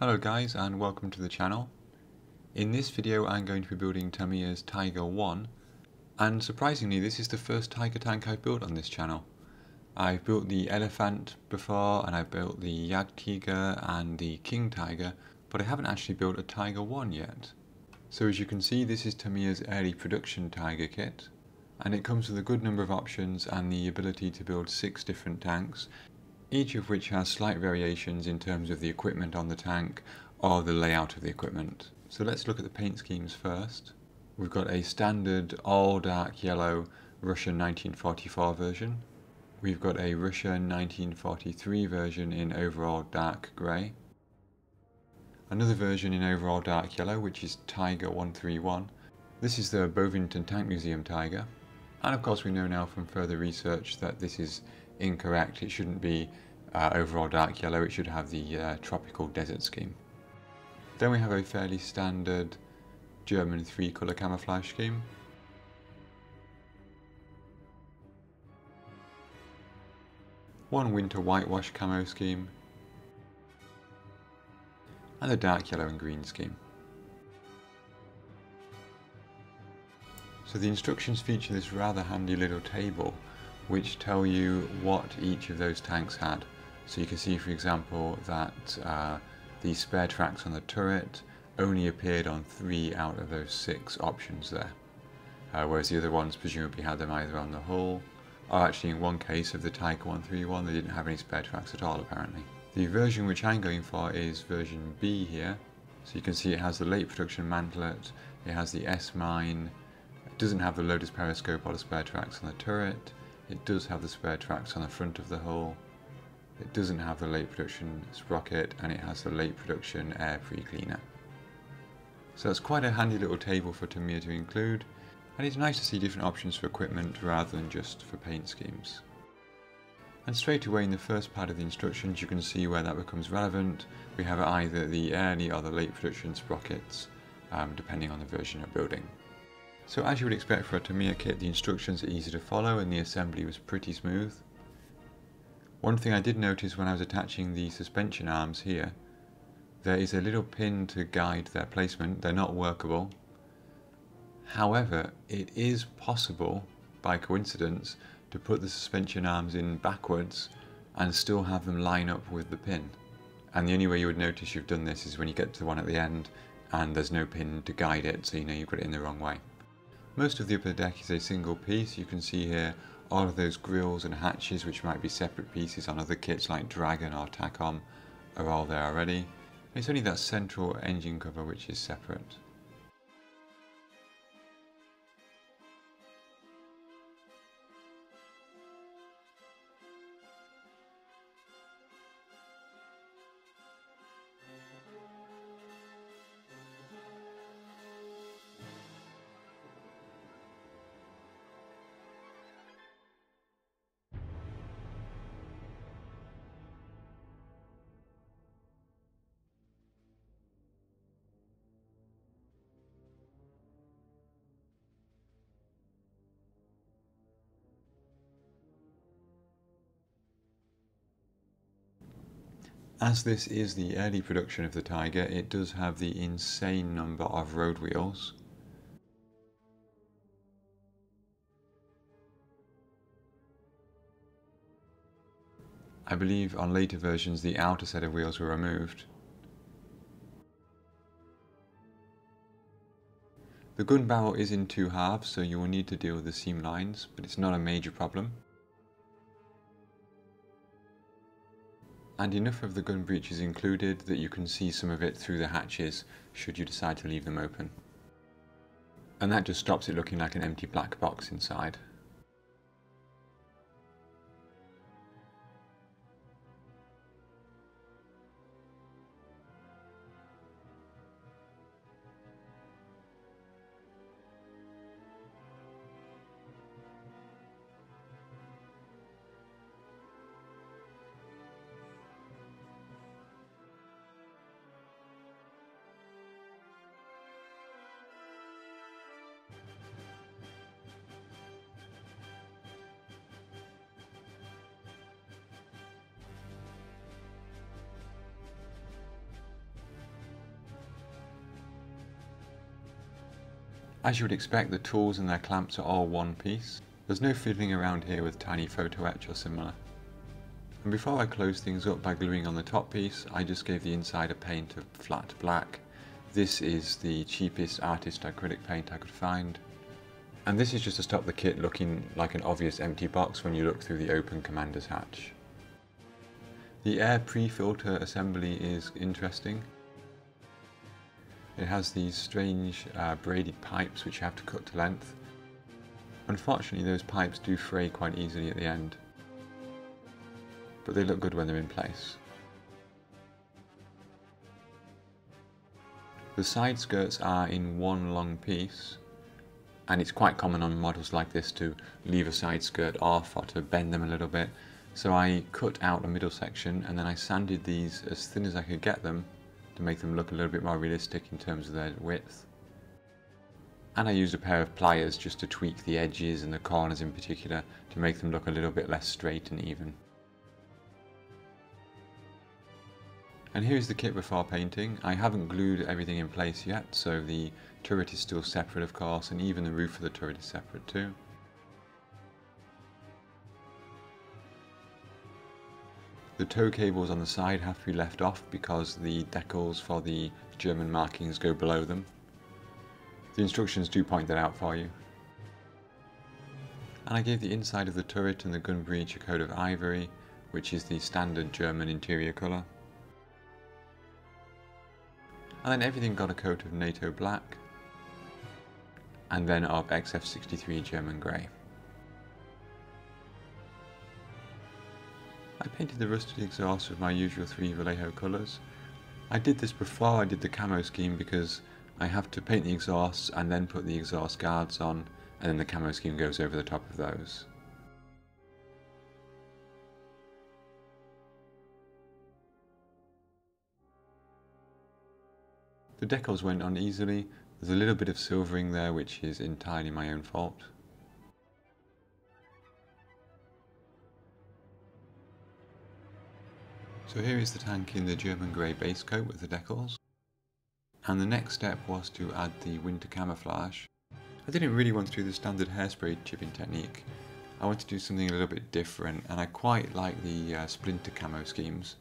Hello guys and welcome to the channel. In this video I'm going to be building Tamiya's Tiger 1, and surprisingly this is the first Tiger tank I've built on this channel. I've built the Elephant before and I've built the Jagdtiger and the King Tiger, but I haven't actually built a Tiger 1 yet. So as you can see, this is Tamiya's early production Tiger kit, and it comes with a good number of options and the ability to build 6 different tanks, each of which has slight variations in terms of the equipment on the tank or the layout of the equipment. So let's look at the paint schemes first. We've got a standard all dark yellow Russian 1944 version. We've got a Russian 1943 version in overall dark grey. Another version in overall dark yellow, which is Tiger 131. This is the Bovington Tank Museum Tiger. And of course we know now from further research that this is incorrect. It shouldn't be overall dark yellow, it should have the tropical desert scheme. Then we have a fairly standard German 3-colour camouflage scheme. One winter whitewash camo scheme. And a dark yellow and green scheme. So the instructions feature this rather handy little table which tell you what each of those tanks had. So you can see, for example, that the spare tracks on the turret only appeared on 3 out of those 6 options there, whereas the other ones presumably had them either on the hull, or actually in one case of the Tiger 131 they didn't have any spare tracks at all apparently. The version which I'm going for is version B here, so you can see it has the late production mantlet, it has the S-mine, it doesn't have the loader's periscope or the spare tracks on the turret. It does have the spare tracks on the front of the hull. It doesn't have the late production sprocket, and it has the late production air pre-cleaner. So that's quite a handy little table for Tamiya to include, and it's nice to see different options for equipment rather than just for paint schemes. And straight away in the first part of the instructions you can see where that becomes relevant. We have either the early or the late production sprockets, depending on the version you're building. So as you would expect for a Tamiya kit, the instructions are easy to follow and the assembly was pretty smooth. One thing I did notice when I was attaching the suspension arms here, there is a little pin to guide their placement. They're not workable. However, it is possible, by coincidence, to put the suspension arms in backwards and still have them line up with the pin. And the only way you would notice you've done this is when you get to the one at the end and there's no pin to guide it, so you know you've got it in the wrong way. Most of the upper deck is a single piece. You can see here all of those grills and hatches, which might be separate pieces on other kits like Dragon or Takom, are all there already. It's only that central engine cover which is separate. As this is the early production of the Tiger, it does have the insane number of road wheels. I believe on later versions the outer set of wheels were removed. The gun barrel is in 2 halves, so you will need to deal with the seam lines, but it's not a major problem. And enough of the gun breech is included that you can see some of it through the hatches should you decide to leave them open. And that just stops it looking like an empty black box inside. As you would expect, the tools and their clamps are all one piece. There's no fiddling around here with tiny photo etch or similar. And before I close things up by gluing on the top piece, I just gave the inside a paint of flat black. This is the cheapest artist acrylic paint I could find. And this is just to stop the kit looking like an obvious empty box when you look through the open commander's hatch. The air pre-filter assembly is interesting. It has these strange braided pipes which you have to cut to length. Unfortunately, those pipes do fray quite easily at the end, but they look good when they're in place. The side skirts are in one long piece, and it's quite common on models like this to leave a side skirt off or to bend them a little bit. So I cut out a middle section and then I sanded these as thin as I could get them to make them look a little bit more realistic in terms of their width. And I used a pair of pliers just to tweak the edges and the corners in particular to make them look a little bit less straight and even. And here is the kit before painting. I haven't glued everything in place yet, so the turret is still separate of course, and even the roof of the turret is separate too. The tow cables on the side have to be left off because the decals for the German markings go below them. The instructions do point that out for you. And I gave the inside of the turret and the gun breech a coat of ivory, which is the standard German interior colour. And then everything got a coat of NATO black, and then of XF63 German grey. I painted the rusted exhaust with my usual three Vallejo colours. I did this before I did the camo scheme because I have to paint the exhausts and then put the exhaust guards on, and then the camo scheme goes over the top of those. The decals went on easily. There's a little bit of silvering there which is entirely my own fault. So here is the tank in the German grey base coat with the decals. And the next step was to add the winter camouflage. I didn't really want to do the standard hairspray chipping technique. I wanted to do something a little bit different, and I quite like the splinter camo schemes.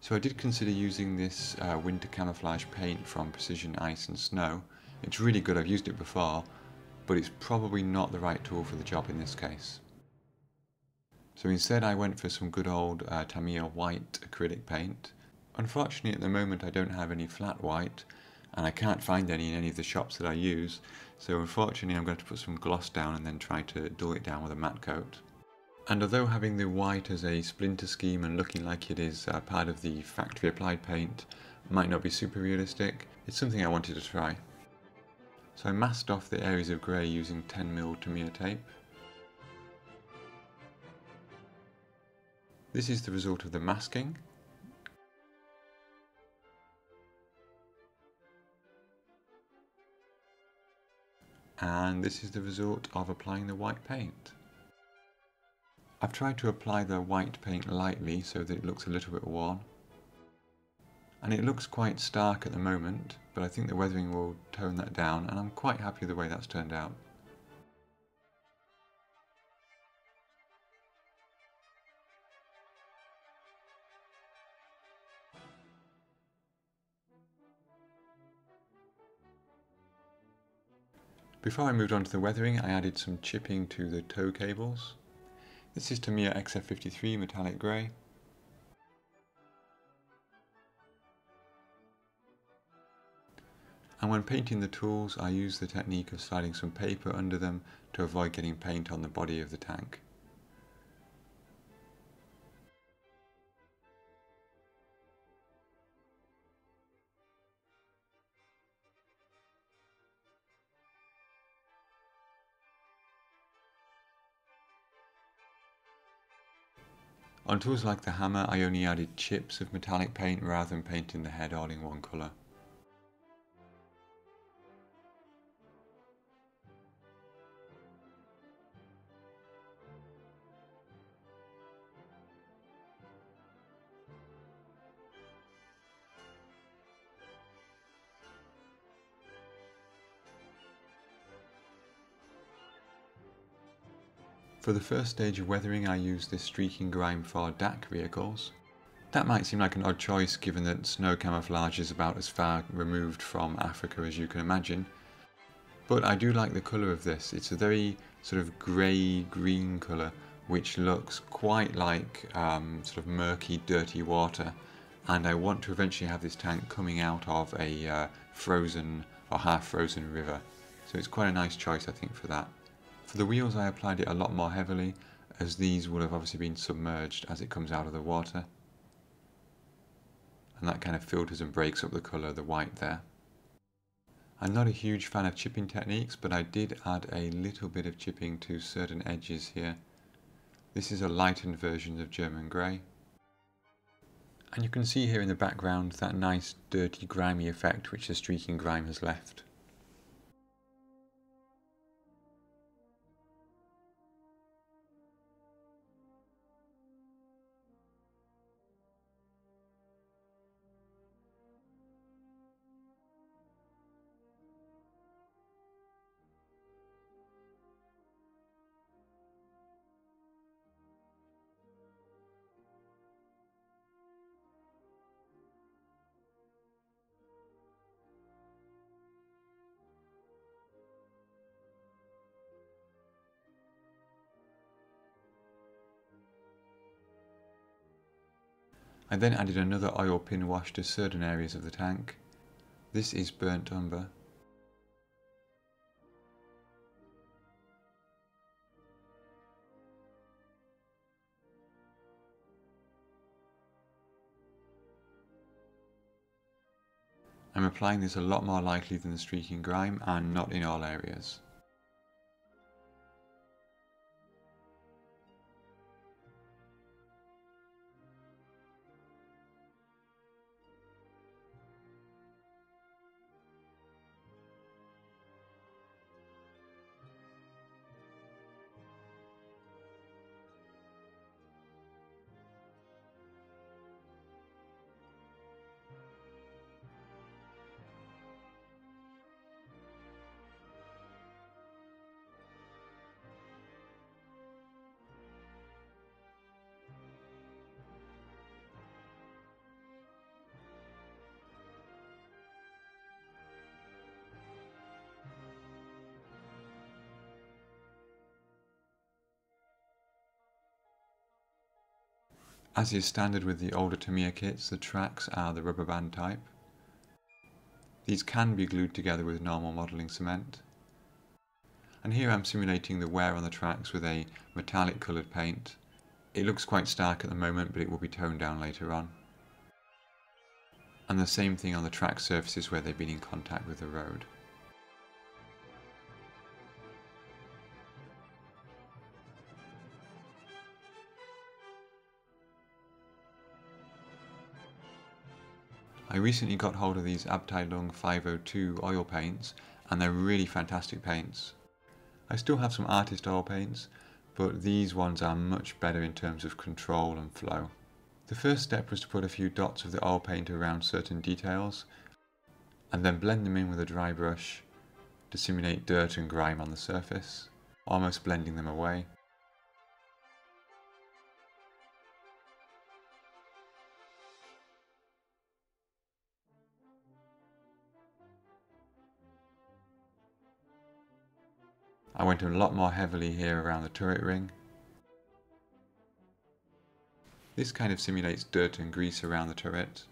So I did consider using this winter camouflage paint from Precision Ice and Snow. It's really good, I've used it before, but it's probably not the right tool for the job in this case. So instead I went for some good old Tamiya white acrylic paint. Unfortunately at the moment I don't have any flat white, and I can't find any in any of the shops that I use, so unfortunately I'm going to put some gloss down and then try to dull it down with a matte coat. And although having the white as a splinter scheme and looking like it is part of the factory applied paint might not be super realistic, it's something I wanted to try. So I masked off the areas of grey using 10mm Tamiya tape. This is the result of the masking. And this is the result of applying the white paint. I've tried to apply the white paint lightly so that it looks a little bit worn. And it looks quite stark at the moment, but I think the weathering will tone that down, and I'm quite happy with the way that's turned out. Before I moved on to the weathering, I added some chipping to the tow cables. This is Tamiya XF53 metallic grey. And when painting the tools, I use the technique of sliding some paper under them to avoid getting paint on the body of the tank. On tools like the hammer, I only added chips of metallic paint rather than painting the head all in one colour. For the first stage of weathering I used this streaking grime for DAC vehicles. That might seem like an odd choice given that snow camouflage is about as far removed from Africa as you can imagine, but I do like the colour of this. It's a very sort of grey-green colour which looks quite like sort of murky, dirty water, and I want to eventually have this tank coming out of a frozen or half-frozen river, so it's quite a nice choice I think for that. For the wheels I applied it a lot more heavily, as these will have obviously been submerged as it comes out of the water. And that kind of filters and breaks up the colour, the white there. I'm not a huge fan of chipping techniques, but I did add a little bit of chipping to certain edges here. This is a lightened version of German grey. And you can see here in the background that nice dirty grimy effect which the streaking grime has left. I then added another oil pin wash to certain areas of the tank. This is burnt umber. I'm applying this a lot more lightly than the streaking grime and not in all areas. As is standard with the older Tamiya kits, the tracks are the rubber band type. These can be glued together with normal modelling cement. And here I'm simulating the wear on the tracks with a metallic coloured paint. It looks quite stark at the moment, but it will be toned down later on. And the same thing on the track surfaces where they've been in contact with the road. I recently got hold of these Abteilung 502 oil paints, and they're really fantastic paints. I still have some artist oil paints, but these ones are much better in terms of control and flow. The first step was to put a few dots of the oil paint around certain details, and then blend them in with a dry brush to simulate dirt and grime on the surface, almost blending them away. I went a lot more heavily here around the turret ring. This kind of simulates dirt and grease around the turret.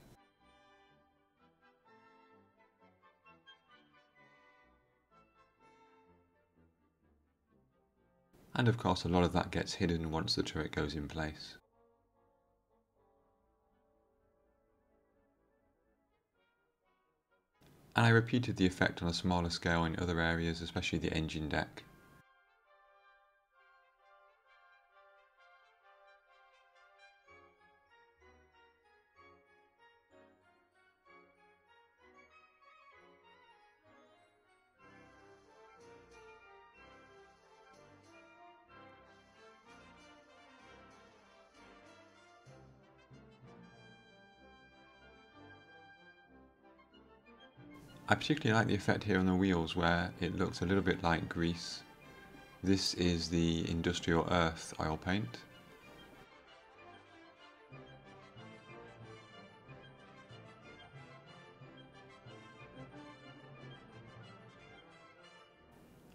And of course a lot of that gets hidden once the turret goes in place. And I repeated the effect on a smaller scale in other areas, especially the engine deck. I particularly like the effect here on the wheels where it looks a little bit like grease. This is the industrial earth oil paint.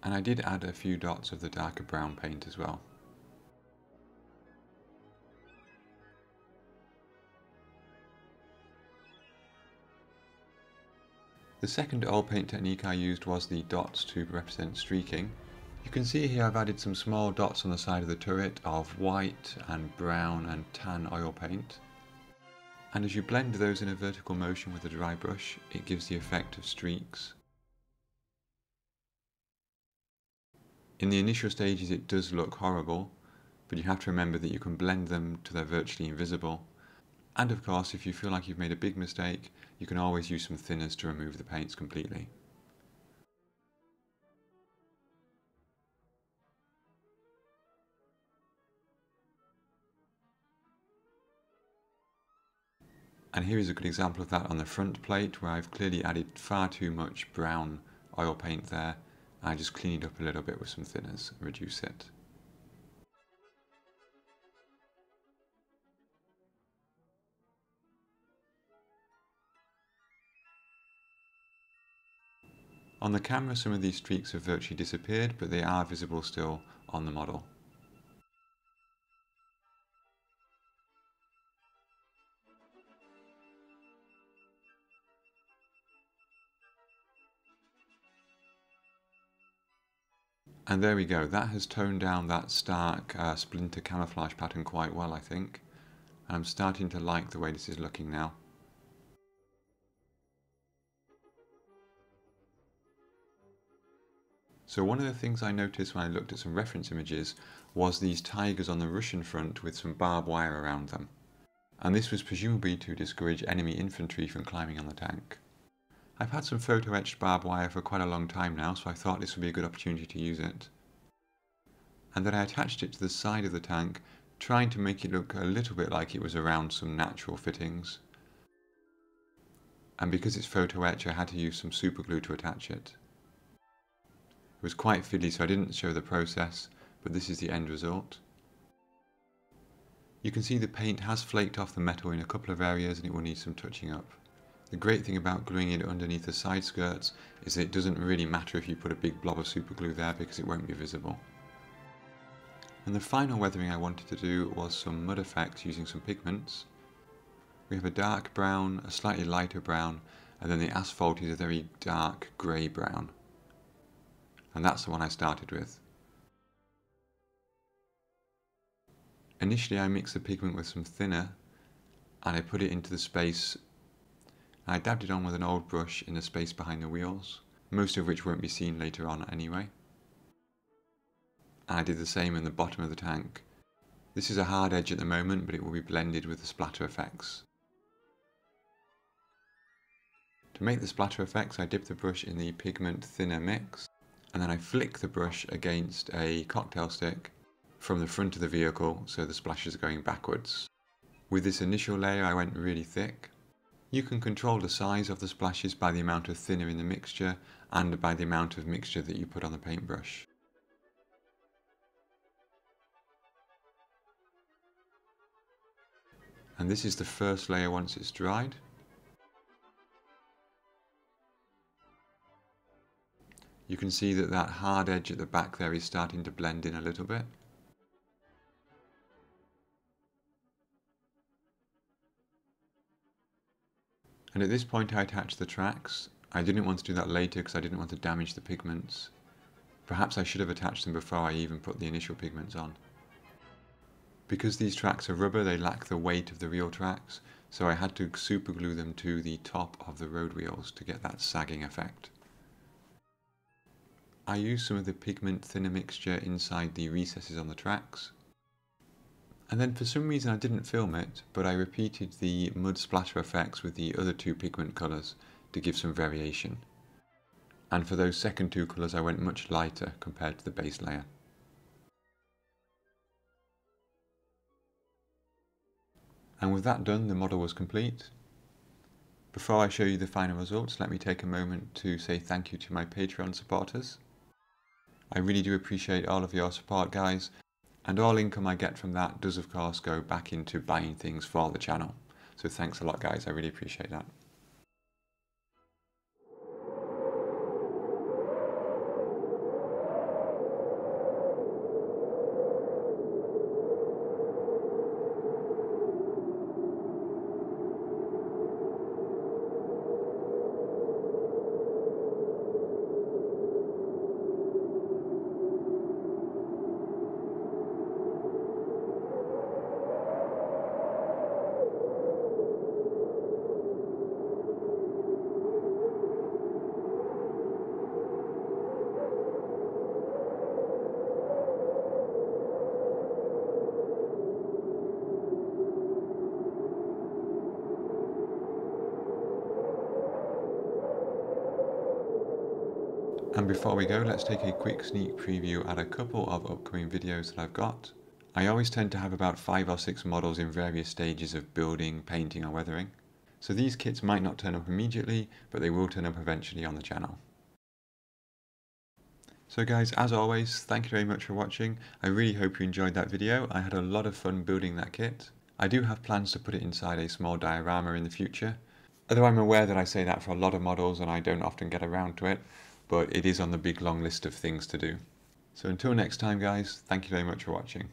And I did add a few dots of the darker brown paint as well. The second oil paint technique I used was the dots to represent streaking. You can see here I've added some small dots on the side of the turret of white and brown and tan oil paint. And as you blend those in a vertical motion with a dry brush, it gives the effect of streaks. In the initial stages it does look horrible, but you have to remember that you can blend them till they're virtually invisible. And of course, if you feel like you've made a big mistake, you can always use some thinners to remove the paints completely. And here is a good example of that on the front plate, where I've clearly added far too much brown oil paint there. I just clean it up a little bit with some thinners and reduce it. On the camera, some of these streaks have virtually disappeared, but they are visible still on the model. And there we go, that has toned down that stark splinter camouflage pattern quite well, I think. And I'm starting to like the way this is looking now. So one of the things I noticed when I looked at some reference images was these tigers on the Russian front with some barbed wire around them. And this was presumably to discourage enemy infantry from climbing on the tank. I've had some photo etched barbed wire for quite a long time now, so I thought this would be a good opportunity to use it. And then I attached it to the side of the tank, trying to make it look a little bit like it was around some natural fittings. And because it's photo etched, I had to use some super glue to attach it. It was quite fiddly, so I didn't show the process, but this is the end result. You can see the paint has flaked off the metal in a couple of areas and it will need some touching up. The great thing about gluing it underneath the side skirts is that it doesn't really matter if you put a big blob of super glue there because it won't be visible. And the final weathering I wanted to do was some mud effects using some pigments. We have a dark brown, a slightly lighter brown, and then the asphalt is a very dark grey brown. And that's the one I started with. Initially I mixed the pigment with some thinner and I put it into the space. I dabbed it on with an old brush in the space behind the wheels, most of which won't be seen later on anyway. And I did the same in the bottom of the tank. This is a hard edge at the moment, but it will be blended with the splatter effects. To make the splatter effects, I dip the brush in the pigment thinner mix, and then I flick the brush against a cocktail stick from the front of the vehicle, so the splashes are going backwards. With this initial layer, I went really thick. You can control the size of the splashes by the amount of thinner in the mixture and by the amount of mixture that you put on the paintbrush. And this is the first layer once it's dried. You can see that that hard edge at the back there is starting to blend in a little bit. And at this point I attached the tracks. I didn't want to do that later because I didn't want to damage the pigments. Perhaps I should have attached them before I even put the initial pigments on. Because these tracks are rubber, they lack the weight of the real tracks, so I had to super glue them to the top of the road wheels to get that sagging effect. I used some of the pigment thinner mixture inside the recesses on the tracks. And then for some reason I didn't film it, but I repeated the mud splatter effects with the other two pigment colours to give some variation. And for those second two colours I went much lighter compared to the base layer. And with that done, the model was complete. Before I show you the final results, let me take a moment to say thank you to my Patreon supporters. I really do appreciate all of your support, guys, and all income I get from that does of course go back into buying things for the channel. So thanks a lot, guys, I really appreciate that. And before we go, let's take a quick sneak preview at a couple of upcoming videos that I've got. I always tend to have about 5 or 6 models in various stages of building, painting or weathering. So these kits might not turn up immediately, but they will turn up eventually on the channel. So guys, as always, thank you very much for watching. I really hope you enjoyed that video. I had a lot of fun building that kit. I do have plans to put it inside a small diorama in the future. Although I'm aware that I say that for a lot of models and I don't often get around to it, but it is on the big long list of things to do. So until next time, guys, thank you very much for watching.